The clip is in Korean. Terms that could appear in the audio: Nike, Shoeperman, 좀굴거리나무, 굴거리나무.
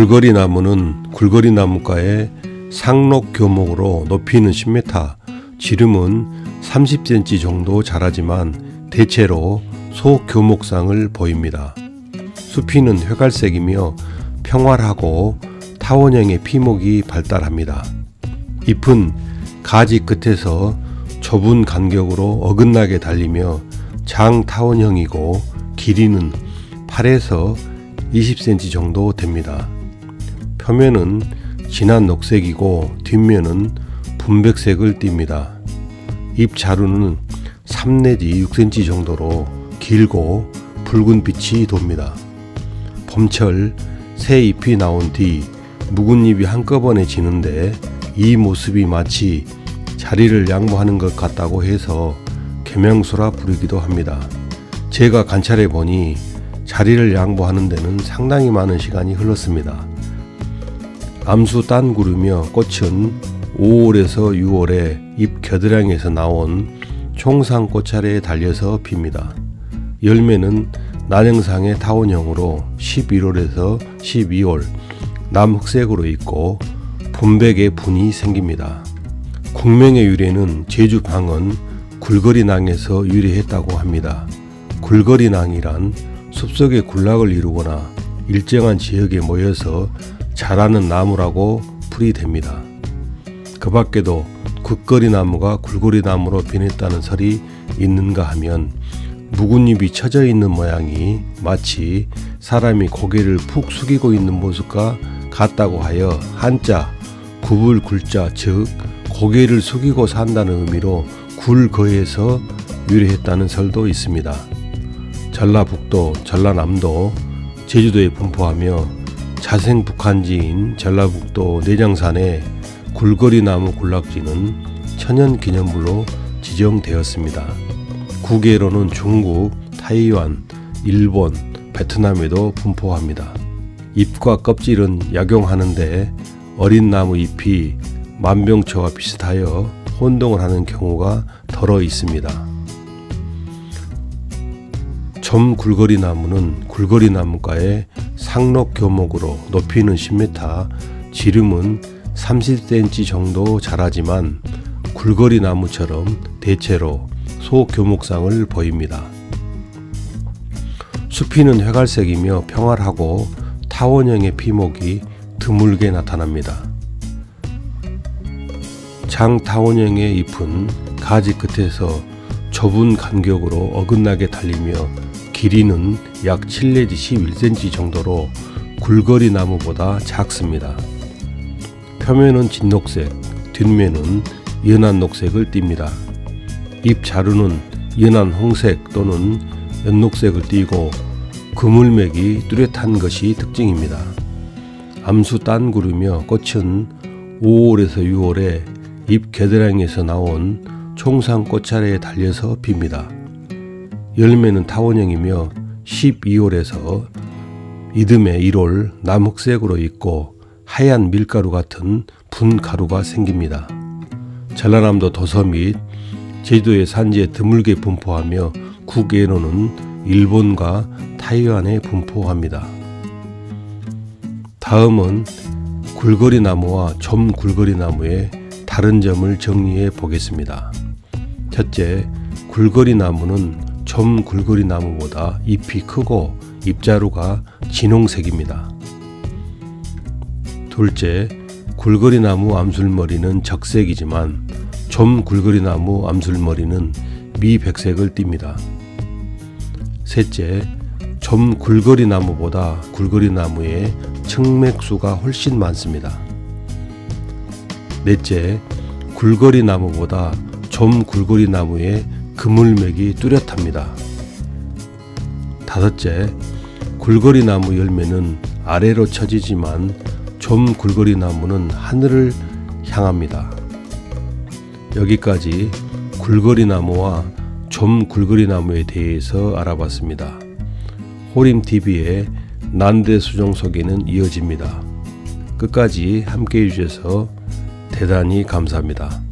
좀굴거리나무는 굴거리나무과의 상록교목으로 높이는 10m, 지름은 30cm 정도 자라지만 대체로 소교목상을 보입니다. 수피는 회갈색이며 평활하고 타원형의 피목이 발달합니다. 잎은 가지 끝에서 좁은 간격으로 어긋나게 달리며 장타원형이고 길이는 8에서 20cm 정도 됩니다. 표면은 진한 녹색이고 뒷면은 분백색을 띱니다. 잎 자루는 3 내지 6cm 정도로 길고 붉은 빛이 돕니다. 봄철 새 잎이 나온 뒤 묵은 잎이 한꺼번에 지는데 이 모습이 마치 자리를 양보하는 것 같다고 해서 개명수라 부르기도 합니다. 제가 관찰해 보니 자리를 양보하는 데는 상당히 많은 시간이 흘렀습니다. 암수 딴구르며 꽃은 5월에서 6월에 잎 겨드랑이에서 나온 총상 꽃차례에 달려서 핍니다. 열매는 난형상의 타원형으로 11월에서 12월 남흑색으로 있고 분백의 분이 생깁니다. 국명의 유래는 제주 방언 굴거리낭에서 유래했다고 합니다. 굴거리낭이란 숲속의 군락을 이루거나 일정한 지역에 모여서 자라는 나무라고 풀이됩니다. 그 밖에도 굿거리나무가 굴거리나무로 변했다는 설이 있는가 하면 묵은잎이 처져 있는 모양이 마치 사람이 고개를 푹 숙이고 있는 모습과 같다고 하여 한자 구불굴자, 즉 고개를 숙이고 산다는 의미로 굴거에서 유래했다는 설도 있습니다. 전라북도, 전라남도, 제주도에 분포하며 자생 북한지인 전라북도 내장산의 굴거리나무 군락지는 천연기념물로 지정되었습니다. 국외로는 중국, 타이완, 일본, 베트남에도 분포합니다. 잎과 껍질은 약용하는데 어린 나무 잎이 만병초와 비슷하여 혼동을 하는 경우가 더러 있습니다. 좀굴거리나무는 굴거리나무과의 상록교목으로 높이는 10m, 지름은 30cm 정도 자라지만 굴거리나무처럼 대체로 소교목상을 보입니다. 수피는 회갈색이며 평활하고 타원형의 피목이 드물게 나타납니다. 장타원형의 잎은 가지 끝에서 좁은 간격으로 어긋나게 달리며 길이는 약 7 내지 11cm 정도로 굴거리나무보다 작습니다. 표면은 진녹색, 뒷면은 연한 녹색을 띱니다. 잎 자루는 연한 홍색 또는 연녹색을 띠고 그물맥이 뚜렷한 것이 특징입니다. 암수 딴구르며 꽃은 5월에서 6월에 잎 겨드랑이에서 나온 총상 꽃차례에 달려서 핍니다. 열매는 타원형이며 12월에서 이듬해 1월 남흑색으로 있고 하얀 밀가루 같은 분가루가 생깁니다. 전라남도 도서 및 제주도의 산지에 드물게 분포하며 국외로는 일본과 타이완에 분포합니다. 다음은 굴거리나무와 좀굴거리나무의 다른 점을 정리해 보겠습니다. 첫째, 굴거리나무는 좀굴거리나무보다 잎이 크고 잎자루가 진홍색입니다. 둘째, 굴거리나무 암술머리는 적색이지만 좀굴거리나무 암술머리는 미백색을 띱니다. 셋째, 좀굴거리나무보다 굴거리나무의 층맥수가 훨씬 많습니다. 넷째, 굴거리나무보다 좀굴거리나무의 그물맥이 뚜렷합니다. 다섯째, 굴거리나무 열매는 아래로 처지지만 좀굴거리나무는 하늘을 향합니다. 여기까지 굴거리나무와 좀굴거리나무에 대해서 알아봤습니다. 호림TV의 난대수종 소개는 이어집니다. 끝까지 함께해 주셔서 대단히 감사합니다.